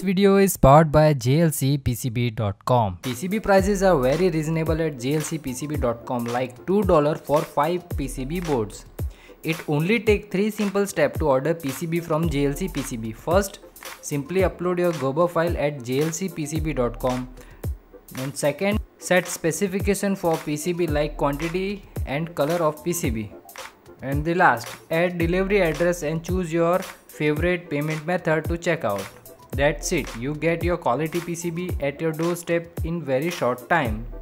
This video is powered by JLCPCB.com. PCB prices are very reasonable at JLCPCB.com, like $2 for 5 PCB boards. It only takes 3 simple steps to order PCB from JLCPCB. First, simply upload your Gerber file at JLCPCB.com. And second, set specification for PCB like quantity and color of PCB. And the last, add delivery address and choose your favorite payment method to check out. That's it, you get your quality PCB at your doorstep in very short time.